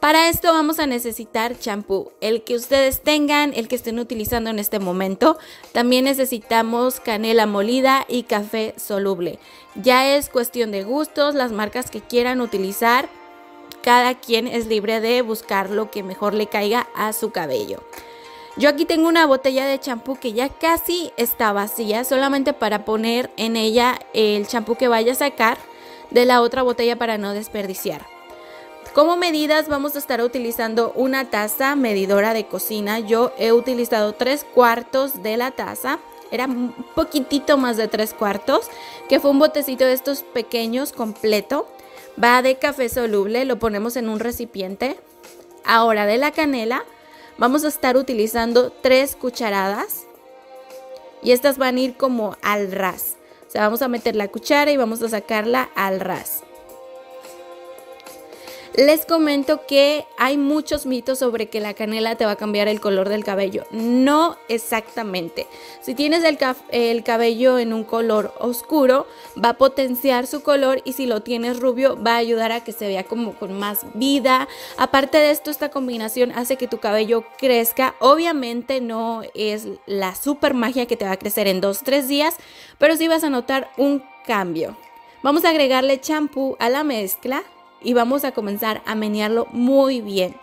Para esto vamos a necesitar champú, el que ustedes tengan, el que estén utilizando en este momento. También necesitamos canela molida y café soluble. Ya es cuestión de gustos, las marcas que quieran utilizar. Cada quien es libre de buscar lo que mejor le caiga a su cabello. Yo aquí tengo una botella de champú que ya casi está vacía, solamente para poner en ella el champú que vaya a sacar de la otra botella para no desperdiciar. Como medidas vamos a estar utilizando una taza medidora de cocina. Yo he utilizado 3/4 de la taza, era un poquitito más de 3/4, que fue un botecito de estos pequeños completo. Va de café soluble, lo ponemos en un recipiente. Ahora de la canela vamos a estar utilizando 3 cucharadas y estas van a ir como al ras. O sea, vamos a meter la cuchara y vamos a sacarla al ras. Les comento que hay muchos mitos sobre que la canela te va a cambiar el color del cabello. No exactamente. Si tienes el cabello en un color oscuro, va a potenciar su color, y si lo tienes rubio, va a ayudar a que se vea como con más vida. Aparte de esto, esta combinación hace que tu cabello crezca. Obviamente no es la super magia que te va a crecer en 2-3 días, pero sí vas a notar un cambio. Vamos a agregarle champú a la mezcla y vamos a comenzar a menearlo muy bien.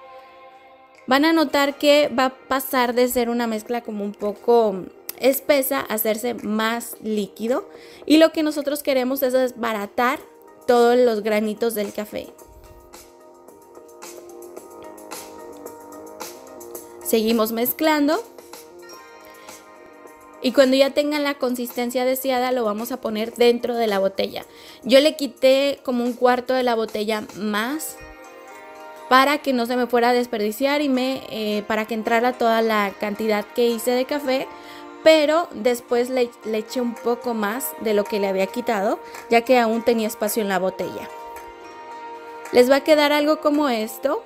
Van a notar que va a pasar de ser una mezcla como un poco espesa a hacerse más líquido, y lo que nosotros queremos es desbaratar todos los granitos del café. Seguimos mezclando, y cuando ya tengan la consistencia deseada lo vamos a poner dentro de la botella. Yo le quité como 1/4 de la botella más para que no se me fuera a desperdiciar y para que entrara toda la cantidad que hice de café. Pero después le eché un poco más de lo que le había quitado, ya que aún tenía espacio en la botella. Les va a quedar algo como esto.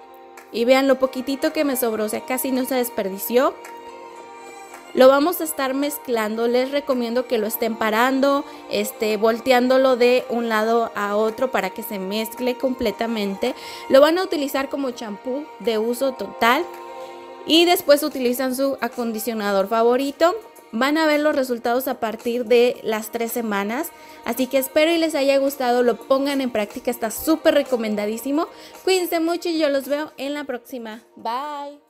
Y vean lo poquitito que me sobró, o sea, casi no se desperdició. Lo vamos a estar mezclando. Les recomiendo que lo estén parando, volteándolo de un lado a otro para que se mezcle completamente. Lo van a utilizar como champú de uso total y después utilizan su acondicionador favorito. Van a ver los resultados a partir de las 3 semanas, así que espero y les haya gustado, lo pongan en práctica, está súper recomendadísimo. Cuídense mucho y yo los veo en la próxima. Bye.